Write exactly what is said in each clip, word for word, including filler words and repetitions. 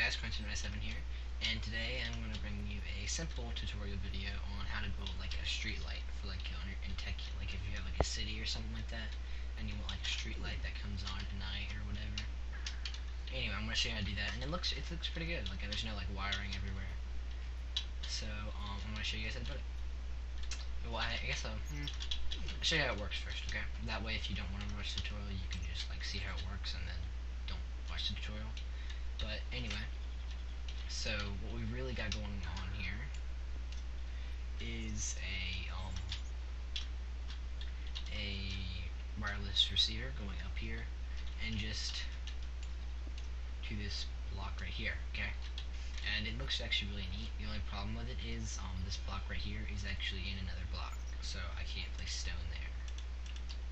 guys, Cornsyrup ninety-seven here, and today I'm going to bring you a simple tutorial video on how to build like a street light for like on your in tech, like if you have like a city or something like that, and you want like a street light that comes on at night or whatever. Anyway, I'm going to show you how to do that, and it looks it looks pretty good. Like there's no like wiring everywhere. So um, I'm going to show you guys how to put it. Well, I, I guess I'll, hmm, I'll show you how it works first, okay? That way, if you don't want to watch the tutorial, you can just like see how it works and then don't watch the tutorial. But anyway, so what we really got going on here is a um a wireless receiver going up here and just to this block right here, okay? And it looks actually really neat. The only problem with it is um this block right here is actually in another block, so I can't place stone there.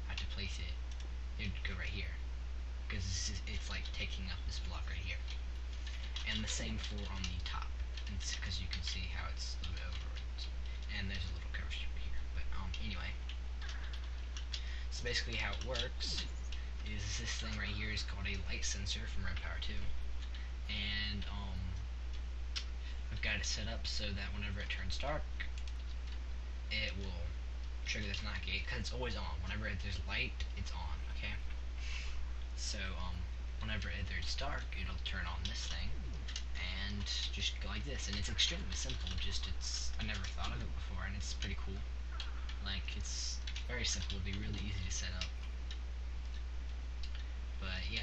I have to place it. It would go right here because it's, it's like taking up this block right here. And the same for on the top, because you can see how it's a little bit overwards. And there's a little cover strip here. But um, anyway, so basically how it works is this thing right here is called a light sensor from Red Power two, and um, I've got it set up so that whenever it turns dark, it will trigger this knock gate because it's always on. Whenever there's light, it's on. Okay. So um, whenever it, there's dark, it'll turn on this thing. And just go like this, and it's extremely simple. Just it's I never thought of it before, and it's pretty cool. Like it's very simple; it'd be really easy to set up. But yeah,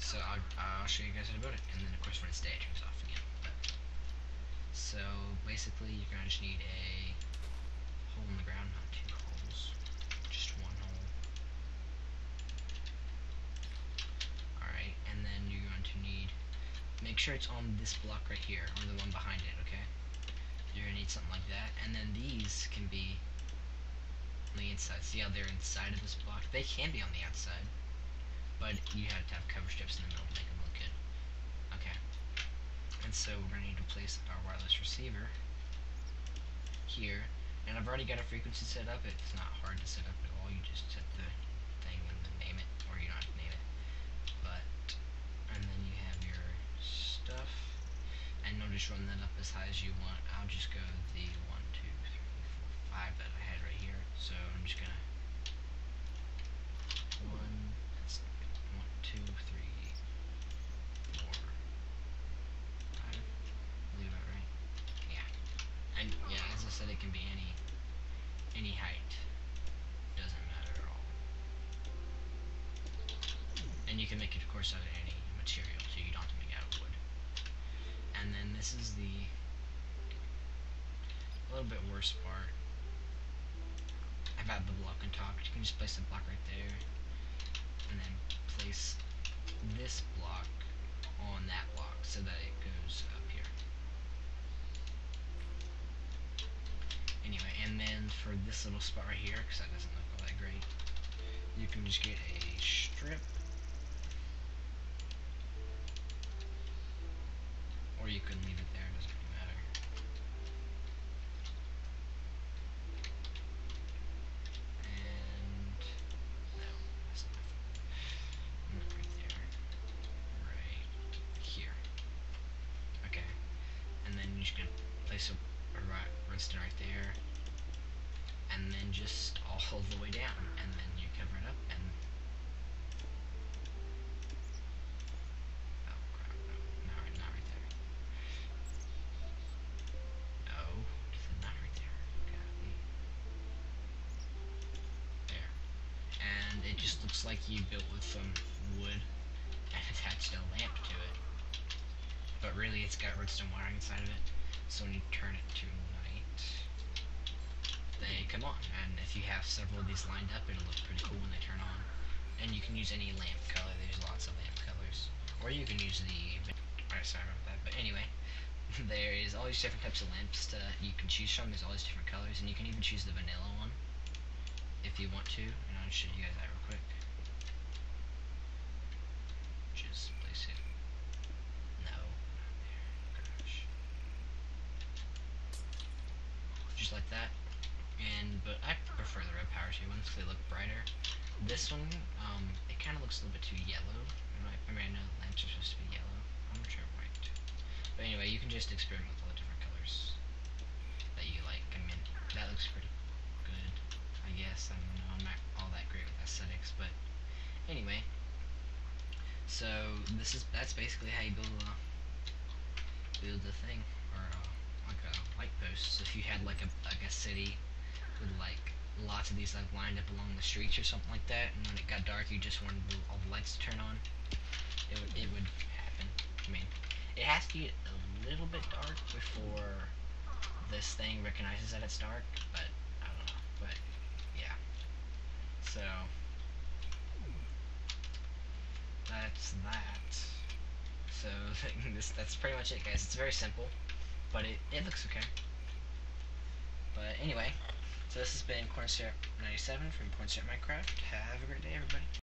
so I'll I'll show you guys how to build it, and then of course when it's day, it turns off again. But, so basically, you're gonna just need a hole in the ground, not two holes, just one hole. All right, and then you're going to need. Make sure it's on this block right here, or the one behind it, okay? You're gonna need something like that, and then these can be on the inside. See how they're inside of this block? They can be on the outside, but you have to have cover strips in the middle to make them look good. Okay, and so we're gonna need to place our wireless receiver here, and I've already got a frequency set up. It's not hard to set up at all, you just set the thing and then name it, or you don't have to name it, but, and then you have your stuff, and I'll just run that up as high as you want. I'll just go the one, two, three, four, five that I had right here. So I'm just gonna one, that's one, two, three, four, five. I believe that right? Yeah. And yeah, as I said, it can be any any height. Doesn't matter at all. And you can make it, of course, out of any material, so you don't have to make it out of wood. And then this is the a little bit worse part about the block on top. You can just place the block right there, and then place this block on that block so that it goes up here. Anyway, and then for this little spot right here, because that doesn't look all that great, you can just get a strip. Or you can leave it there, it doesn't really matter. And no, that's not right there. Right here. Okay. And then you're just gonna place a, a right redstone right there. And then just all the way down. And then you cover it up and like you built with some wood and attached a lamp to it, but really it's got redstone wiring inside of it, so when you turn it to light, they come on, and if you have several of these lined up, it'll look pretty cool when they turn on, and you can use any lamp color. There's lots of lamp colors, or you can use the, alright, sorry about that, but anyway, there is all these different types of lamps that you can choose from. There's all these different colors, and you can even choose the vanilla one, if you want to, and I'll show you guys that real quick. Just place it. No, not there. Gosh. Just like that. And but I prefer the Red Power two ones. They look brighter. This one, um, it kind of looks a little bit too yellow. I mean, I know lamps are supposed to be yellow. I'm gonna try white. can just experiment with all the different colors that you like. I mean, that looks pretty good, I guess. I don't know, I'm not all that great with aesthetics, but anyway. So this is that's basically how you build a build a thing, or a, like a light post. So if you had like a like a city with like lots of these like lined up along the streets or something like that, and when it got dark, you just wanted the, all the lights to turn on. It would it would happen. I mean, it has to get a little bit dark before this thing recognizes that it's dark, but I don't know. But yeah, so. That's that. So this, that's pretty much it, guys. It's very simple, but it, it looks okay. But anyway, so this has been Cornsyrup ninety-seven from Cornsyrup Minecraft. Have a great day, everybody.